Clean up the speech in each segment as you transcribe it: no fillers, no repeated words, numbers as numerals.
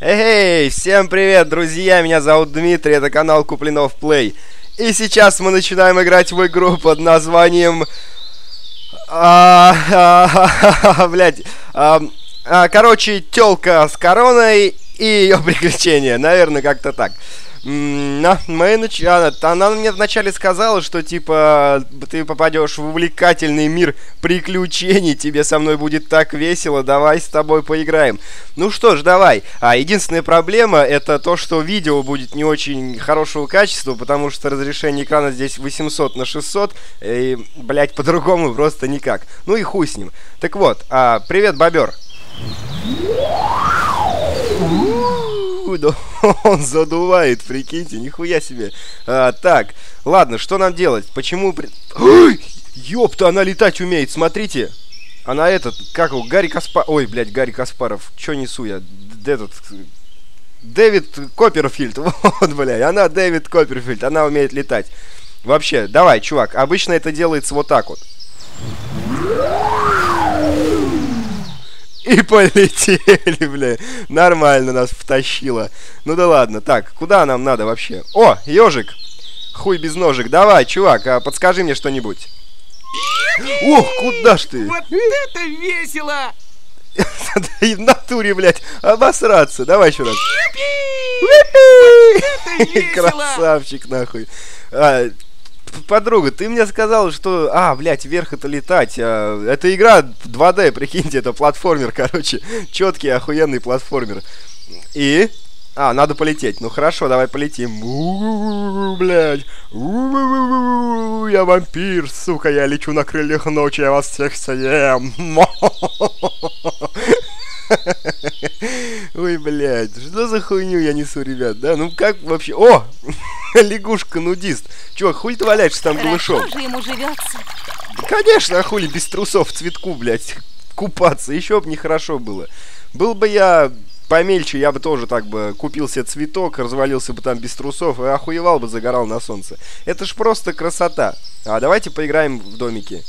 Эй, всем привет, друзья! Меня зовут Дмитрий, это канал Куплинов Плей. И сейчас мы начинаем играть в игру под названием... Блядь. Короче, тёлка с короной и ее приключения. Наверное, как-то так. Она мне вначале сказала, что типа ты попадешь в увлекательный мир приключений, тебе со мной будет так весело, давай с тобой поиграем. Ну что ж, давай. Единственная проблема — это то, что видео будет не очень хорошего качества, потому что разрешение экрана здесь 800 на 600, и, блять, по-другому просто никак. Ну и хуй с ним. Так вот, привет, бобер. Он задувает, прикиньте, нихуя себе. Так, ладно, что нам делать? Почему... Ой, ёпта, она летать умеет, смотрите. Она этот, как его, Гарри Каспаров... Ой, блядь, Гарри Каспаров, чё несу я? Дэвид Копперфильд, вот, блядь, она Дэвид Копперфильд, она умеет летать. Вообще, давай, чувак, обычно это делается вот так вот. И полетели, бля. Нормально нас втащило. Ну да ладно. Так, куда нам надо вообще? О, ежик. Хуй без ножек. Давай, чувак, подскажи мне что-нибудь. Ох, куда ж ты? Вот это весело! И в натуре, блядь, обосраться. Давай еще раз. Красавчик, нахуй. Подруга, ты мне сказала, что... блядь, вверх это летать. Это игра 2D, прикиньте, это платформер, короче. Четкий, охуенный платформер. И... надо полететь. Ну хорошо, давай полетим. Блядь. Я вампир, сука, я лечу на крыльях ночи, я вас всех съем. Ой, блядь, что за хуйню я несу, ребят, да? Ну как вообще... О! Лягушка-нудист. Чувак, хули ты валяешься там голышом? Хорошо же ему живется. Конечно, а хули без трусов в цветку, блядь, купаться. Еще бы нехорошо было. Был бы я помельче, я бы тоже так бы купил себе цветок, развалился бы там без трусов и охуевал бы, загорал на солнце. Это ж просто красота. Давайте поиграем в домики.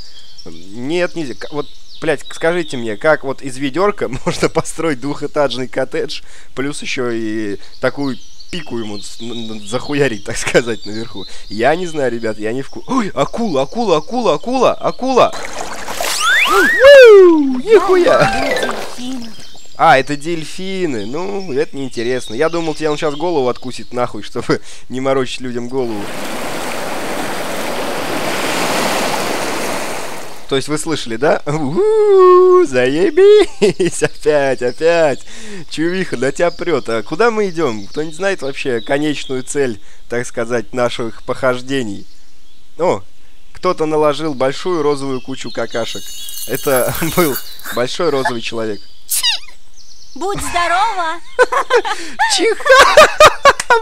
Нет, нельзя. Вот... Блять, скажите мне, как вот из ведерка можно построить двухэтажный коттедж, плюс еще и такую пику ему захуярить, так сказать, наверху. Я не знаю, ребят, я не вку... Ой, акула, акула, акула, акула, акула! Нихуя! Это дельфины. Ну, это неинтересно. Я думал, тебе он сейчас голову откусит нахуй, чтобы не морочить людям голову. То есть вы слышали, да? Заебись! Опять! Чувиха, да тебя прет. А куда мы идем? Кто не знает вообще конечную цель, так сказать, наших похождений? О, кто-то наложил большую розовую кучу какашек. Это был большой розовый человек. Будь здорова!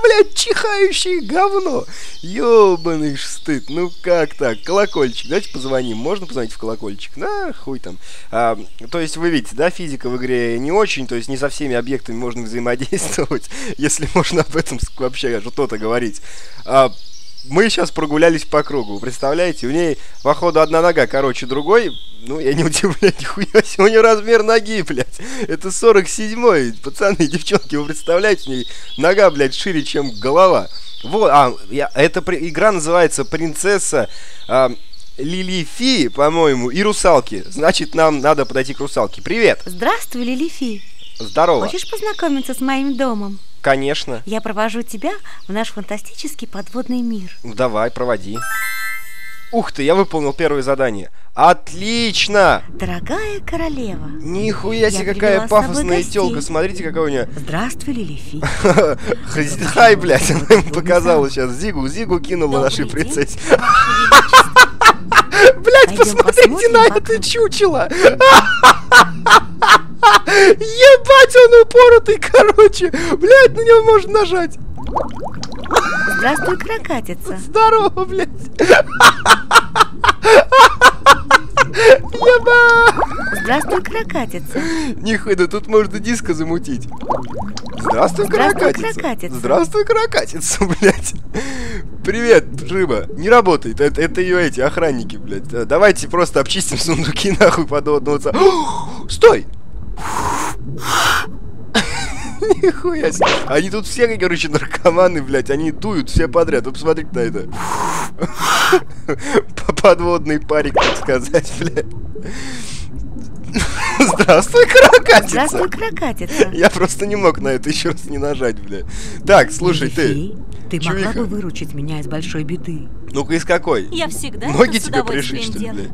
Блядь, чихающее говно! Ёбаный ж стыд, ну как так? Колокольчик, давайте позвоним. Можно позвонить в колокольчик? Да, хуй там. То есть вы видите, да, физика в игре не очень, то есть не со всеми объектами можно взаимодействовать, если можно об этом вообще что-то говорить. Мы сейчас прогулялись по кругу, представляете? У ней, походу, одна нога короче другой. Ну, я не удивляюсь, нихуя себе, у нее размер ноги, блядь. Это 47-й, пацаны, девчонки, вы представляете, у нее нога, блядь, шире, чем голова. Вот, игра называется «Принцесса Лилифи», по-моему, и «Русалки». Значит, нам надо подойти к русалке. Привет! Здравствуй, Лилифи. Здорово. Хочешь познакомиться с моим домом? Конечно. Я провожу тебя в наш фантастический подводный мир. Ну, давай, проводи. Ух ты, я выполнил первое задание. Отлично! Дорогая королева. Нихуя себе, какая пафосная тёлка. Смотрите, какая у нее. Здравствуй, Лилифи. Хай, блядь, она ему показала сейчас. Зигу кинула нашей принцессе. Блядь, посмотрите на это чучело. Ебать, он упоротый, короче. Блядь, на него можно нажать. Здравствуй, крокатица. Здорово, блядь. Здравствуй, крокатица. Нихуя, да тут можно диско замутить. Здравствуй, крокатица. Здравствуй, крокатица, блядь. Привет, рыба. Не работает. Это ее эти охранники, блядь. Давайте просто обчистим сундуки, нахуй, подводного. Стой! Нихуя себе. Они тут все, короче, наркоманы, блядь. Они дуют все подряд. Вы посмотрите на это. Подводный парик, так сказать, блядь. Здравствуй, крокатица. Здравствуй, крокатица. Я просто не мог на это еще раз не нажать, блядь. Так, слушай, Лилифи, ты могла бы выручить меня из большой беды. Ну-ка, из какой? Я всегда. Ноги тебе пришить, что ли, блядь?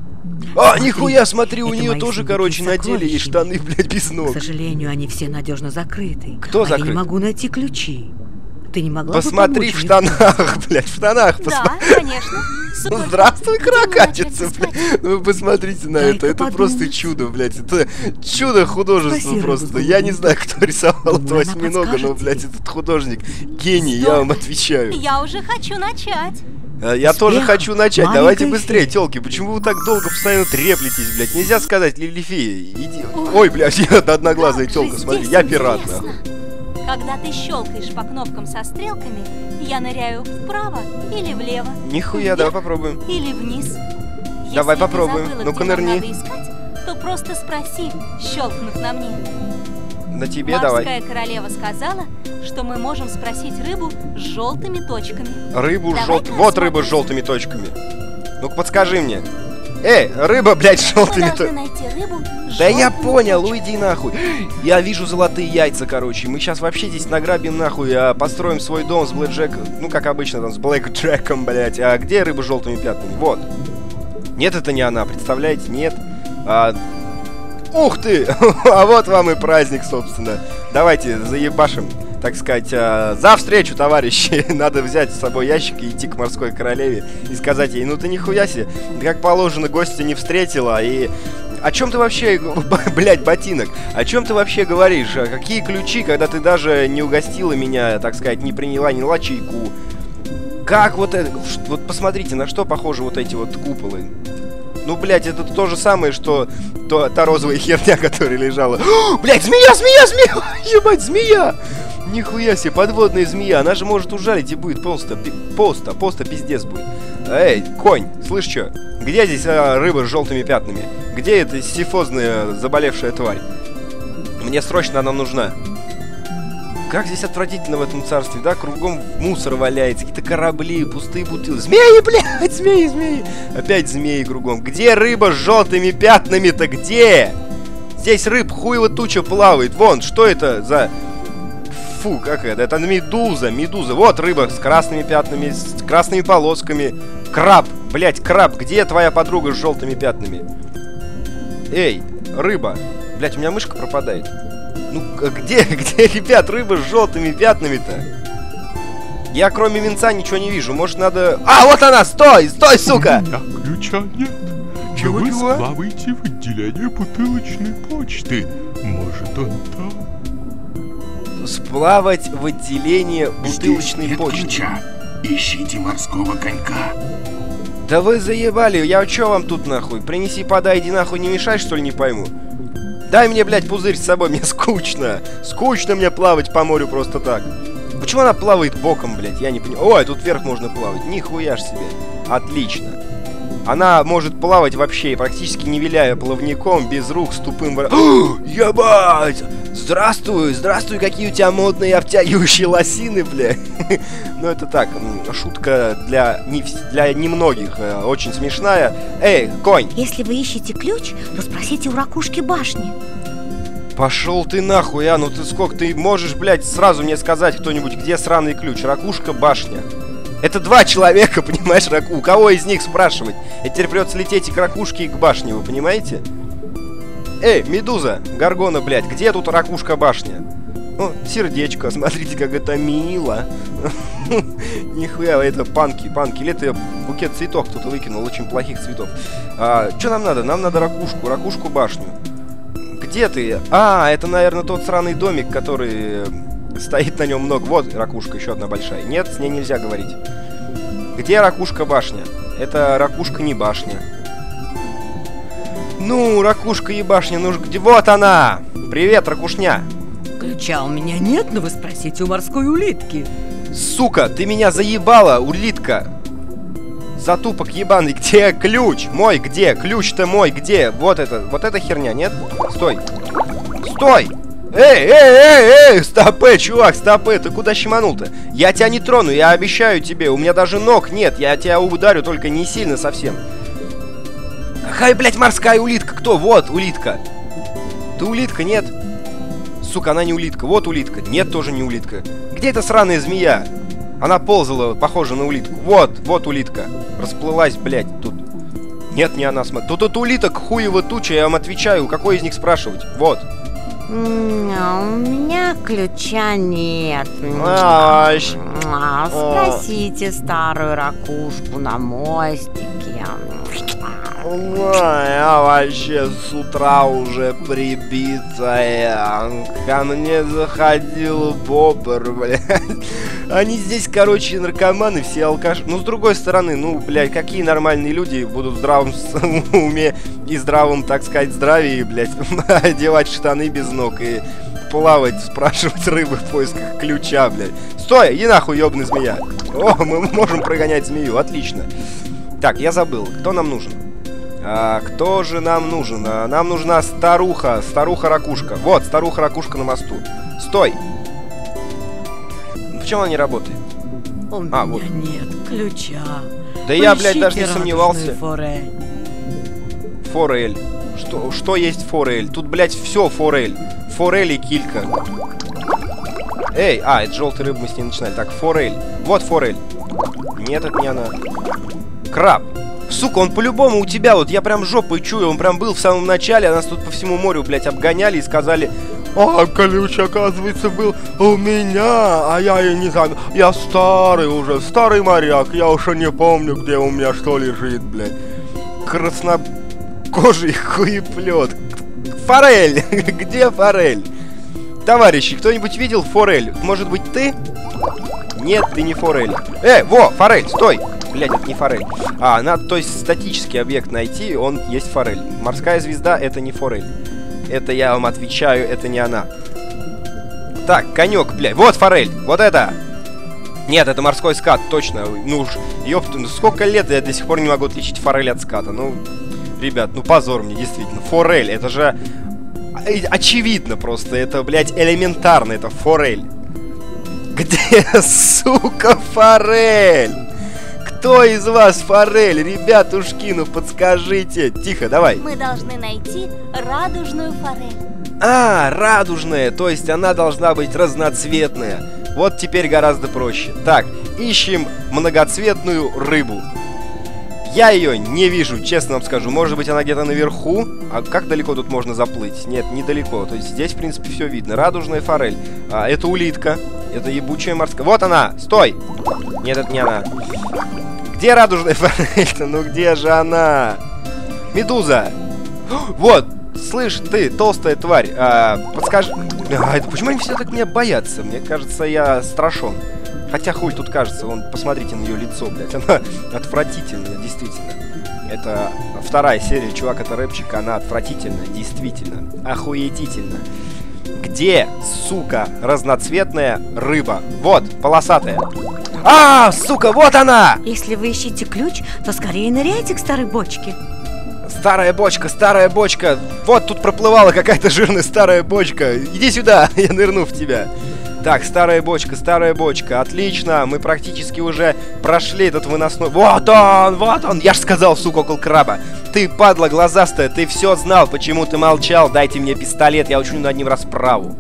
А, нихуя, смотри, у нее тоже, короче, на деле есть штаны, блядь, без ног. К сожалению, они все надежно закрыты. Кто закрыт? Я не могу найти ключи. Ты не могла бы помочь? Посмотри в штанах, блядь, в штанах. Да, конечно. Ну, здравствуй, крокатица, блядь. Вы посмотрите на это. Это просто чудо, блядь. Это чудо художества просто. Я не знаю, кто рисовал это осьминога, но, блядь, этот художник гений, я вам отвечаю. Я уже хочу начать. Я тоже хочу начать. Давайте быстрее, телки. Почему вы так долго постоянно треплетесь, блядь? Нельзя сказать, Лилифи, иди. Ой, блядь, одноглазая телка, смотри, я пират. Когда ты щелкаешь по кнопкам со стрелками, я ныряю вправо или влево. Нихуя, давай попробуем. Или вниз. Давай попробуем. Ну-ка, нырни. Если искать, то просто спроси, щелкнув на мне. На тебе давай. Морская королева сказала, что мы можем спросить рыбу с желтыми точками. Рыбу с желтыми... Вот рыба с желтыми точками. Ну-ка, подскажи мне. Эй, рыба, блядь, с желтыми точками. Да я понял, уйди нахуй. Я вижу золотые яйца, короче. Мы сейчас вообще здесь награбим нахуй, построим свой дом с Black Jack, ну как обычно там, с Black Jack'ом, блядь. А где рыба с желтыми пятнами? Вот. Нет, это не она, представляете? Нет. Ух ты! А вот вам и праздник, собственно. Давайте заебашим, так сказать, за встречу, товарищи. Надо взять с собой ящик и идти к морской королеве и сказать ей: ну ты нихуя себе, ты как положено гостя не встретила. И о чем ты вообще, блядь, ботинок, о чем ты вообще говоришь? Какие ключи, когда ты даже не угостила меня, так сказать, не приняла, не дала чайку? Как вот это... Вот посмотрите, на что похожи вот эти вот куполы. Ну, блядь, это то же самое, что та розовая херня, которая лежала. Блядь, змея, змея, змея! Ебать, змея! Нихуя себе, подводная змея. Она же может ужалить и будет просто пиздец будет. Эй, конь, слышь, чё? Где здесь рыба с желтыми пятнами? Где эта сифозная заболевшая тварь? Мне срочно она нужна. Как здесь отвратительно в этом царстве, да? Кругом мусор валяется, какие-то корабли, пустые бутылки. Змеи, блядь, змеи, змеи. Опять змеи кругом. Где рыба с желтыми пятнами-то? Где? Здесь рыб хуево туча плавает. Вон, что это за... Фу, как это медуза, медуза. Вот рыба с красными пятнами, с красными полосками. Краб, блядь, краб. Где твоя подруга с желтыми пятнами? Эй, рыба. Блядь, у меня мышка пропадает. Ну, где, ребят, рыба с желтыми пятнами-то? Я кроме венца ничего не вижу. Может, надо... А, вот она! Стой, стой, сука! У меня ключа нет. Чего? Вы сплаваете в отделение бутылочной почты. Может, он там? Сплавать в отделение бутылочной почты. Ключа. Ищите морского конька. Да вы заебали, я чё вам тут нахуй? Принеси, подай, иди нахуй, не мешай, что ли, не пойму. Дай мне, блядь, пузырь с собой, мне скучно. Скучно мне плавать по морю просто так. Почему она плавает боком, блядь, я не понимаю. Ой, тут вверх можно плавать, нихуя ж себе. Отлично. Она может плавать вообще, практически не виляя плавником, без рук, с тупым... Ебать! Здравствуй, здравствуй, какие у тебя модные обтягивающие лосины, бля. Ну это так, шутка для немногих, очень смешная. Эй, конь! Если вы ищете ключ, то спросите у ракушки башни. Пошел ты нахуй, а, ну ты сколько, ты можешь, блядь, сразу мне сказать кто-нибудь, где сраный ключ? Ракушка, башня. Это два человека, понимаешь, у кого из них спрашивать? И теперь придется лететь и к ракушке, и к башне, вы понимаете? Эй, медуза, горгона, блядь, где тут ракушка-башня? Ну, сердечко, смотрите, как это мило. Нихуя, это панки, панки. Лето я букет цветов кто-то выкинул, очень плохих цветов. Что нам надо? Нам надо ракушку, ракушку-башню. Где ты? А, это, наверное, тот сраный домик, который... Стоит на нем много. Вот ракушка, еще одна большая. Нет, с ней нельзя говорить. Где ракушка-башня? Это ракушка не башня. Ну, ракушка и башня, ну ж где... Вот она! Привет, ракушня! Ключа у меня нет, но вы спросите у морской улитки. Сука, ты меня заебала, улитка! Затупок ебаный, где ключ? Мой, где? Ключ-то мой, где? Вот это херня, нет? Стой! Стой! Эй, стопэ, чувак, стопэ, ты куда щеманул-то? Я тебя не трону, я обещаю тебе, у меня даже ног нет, я тебя ударю, только не сильно совсем. Хай, блядь, морская улитка, кто? Вот, улитка. Ты улитка, нет? Сука, она не улитка, вот улитка, нет, тоже не улитка. Где эта сраная змея? Она ползала, похоже на улитку. Вот, вот улитка. Расплылась, блядь, тут. Нет, не она, смотри. Тут от улиток хуево туча, я вам отвечаю, какой из них спрашивать? Вот. У меня ключа нет. Спросите старую ракушку на мостике. Я вообще с утра уже прибитая. Ко мне заходил бобр, блядь. Они здесь, короче, наркоманы, все алкаши. Ну, с другой стороны, ну, блядь, какие нормальные люди будут в здравом уме и здравом, так сказать, здравии, блядь, одевать штаны без ног и плавать, спрашивать рыбы в поисках ключа, блядь. Стой, иди нахуй, ёбаная змея. О, мы можем прогонять змею, отлично. Так, я забыл, кто нам нужен? Кто же нам нужен? Нам нужна старуха, старуха-ракушка. Вот, старуха-ракушка на мосту. Стой! Почему она не работает? У меня вот нет ключа. Да я, блядь, даже не сомневался. Форель. Форель. Что есть форель? Тут, блядь, все форель. Форель и килька. Эй, это желтый рыб, мы с ней начинали. Так, форель. Вот форель. Нет, это не она. Краб. Сука, он по-любому у тебя, вот я прям жопой чую, он прям был в самом начале, а нас тут по всему морю, блядь, обгоняли и сказали: а, ключ, оказывается, был у меня, а я и не знаю, я старый уже, старый моряк, я уже не помню, где у меня что лежит, блядь. Краснокожий хуеплет. Форель, где форель? Товарищи, кто-нибудь видел форель? Может быть, ты? Нет, ты не форель. Во, форель, стой! Блять, это не форель. Надо, то есть, статический объект найти, он есть форель. Морская звезда — это не форель. Это я вам отвечаю, это не она. Так, конек, блядь. Вот форель, вот это. Нет, это морской скат, точно. Ну уж, ёпта, ну сколько лет я до сих пор не могу отличить форель от ската. Ну, ребят, ну позор мне, действительно. Форель, это же очевидно просто. Это, блядь, элементарно, это форель. Где, сука, форель? Кто из вас форель? Ребятушки, ну подскажите. Тихо, давай. Мы должны найти радужную форель. Радужная, то есть она должна быть разноцветная. Вот теперь гораздо проще. Так, ищем многоцветную рыбу. Я ее не вижу, честно вам скажу. Может быть, она где-то наверху? А как далеко тут можно заплыть? Нет, недалеко. То есть здесь, в принципе, все видно. Радужная форель. Это улитка. Это ебучая морская... Вот она! Стой! Нет, это не она. Где радужная форель-то? Ну где же она? Медуза! Вот! Слышь, ты, толстая тварь, подскажи... Это почему они все так меня боятся? Мне кажется, я страшен. Хотя хуй тут кажется, вон, посмотрите на ее лицо, блядь. Она отвратительная, действительно. Это вторая серия «Чувак, это рэпчик», она отвратительна, действительно. Охуетительно. Где, сука, разноцветная рыба? Вот, полосатая. Сука, вот она! Если вы ищете ключ, то скорее ныряйте к старой бочке. Старая бочка, старая бочка. Вот тут проплывала какая-то жирная старая бочка. Иди сюда, я нырну в тебя. Так, старая бочка, старая бочка. Отлично, мы практически уже прошли этот выносной... Вот он, вот он! Я же сказал, сука, около краба. Ты, падла глазастая, ты все знал, почему ты молчал. Дайте мне пистолет, я учиню над ним расправу.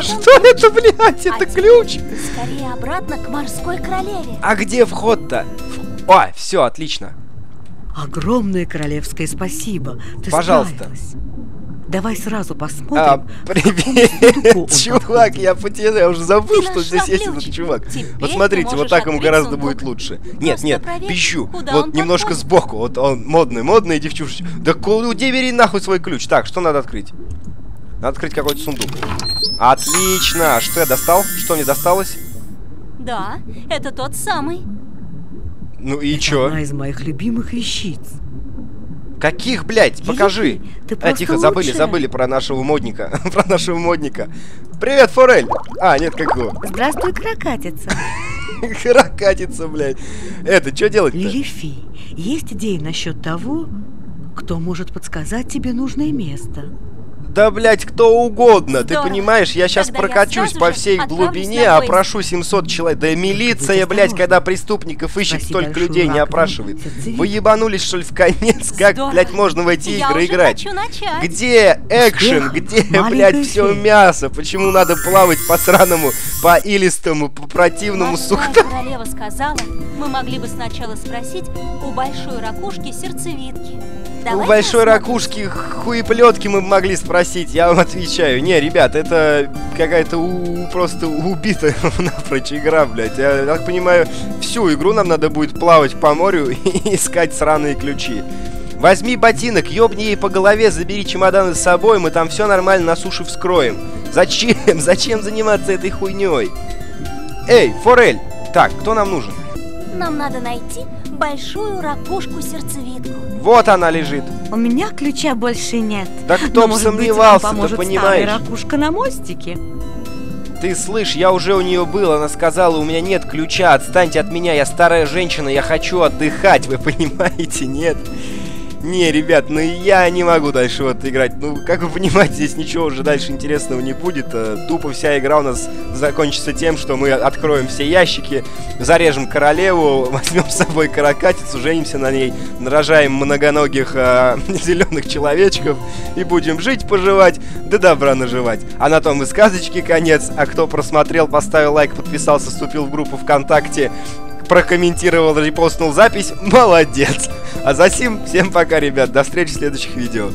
Что это, блядь? Это ключ? Скорее обратно к морской королеве. А где вход-то? Ой, все, отлично. Огромное королевское спасибо. Пожалуйста. Давай сразу посмотрим. Привет, чувак, я уже забыл, что здесь есть этот чувак. Вот смотрите, вот так ему гораздо будет лучше. Нет, нет, пищу. Вот немножко сбоку. Вот он модный, модный, девчушечка. Да куда бери нахуй свой ключ? Так, что надо открыть? Надо открыть какой-то сундук. Отлично! Что я достал? Что мне досталось? Да, это тот самый. Ну и чё? Одна из моих любимых вещиц. Каких, блядь? Покажи. Тихо, забыли про нашего модника. Про нашего модника. Привет, форель. Нет, как его. Здравствуй, крокатица. Крокатица, блядь. Это, что делать-то? Лилифи, есть идеи насчет того, кто может подсказать тебе нужное место? Да, блядь, кто угодно. Здорово. Ты понимаешь, я сейчас прокачусь по всей глубине, опрошу 700 человек. Да милиция, блядь, когда преступников ищет, столько людей не опрашивает. Вы ебанулись, что ли, в конец? Как, блядь, можно в эти игры играть? Где экшен? Где, блядь, все мясо? Почему надо плавать по сраному, по илистому, по противному сухому? Королева сказала, мы могли бы сначала спросить у большой ракушки сердцевидки. У большой ракушки хуеплетки мы могли спросить, я вам отвечаю. Не, ребят, это какая-то просто убитая напрочь игра, блядь. Я так понимаю, всю игру нам надо будет плавать по морю и искать сраные ключи. Возьми ботинок, ёбни ей по голове, забери чемоданы с собой, мы там все нормально на суше вскроем. Зачем? Зачем заниматься этой хуйней? Эй, форель! Так, кто нам нужен? Нам надо найти большую ракушку-сердцевидку. Вот она лежит. У меня ключа больше нет. Да кто бы сомневался, ты понимаешь? Ракушка на мостике. Ты слышь, я уже у нее был, она сказала, у меня нет ключа, отстаньте от меня, я старая женщина, я хочу отдыхать, вы понимаете, нет? Не, ребят, ну я не могу дальше вот играть. Ну, как вы понимаете, здесь ничего уже дальше интересного не будет. Тупо вся игра у нас закончится тем, что мы откроем все ящики, зарежем королеву, возьмем с собой каракатицу, женимся на ней, нарожаем многоногих зеленых человечков и будем жить, поживать, да добра наживать. А на том и сказочки конец. А кто просмотрел, поставил лайк, подписался, вступил в группу ВКонтакте, прокомментировал, репостнул запись, молодец. А за сим, всем пока, ребят, до встречи в следующих видео.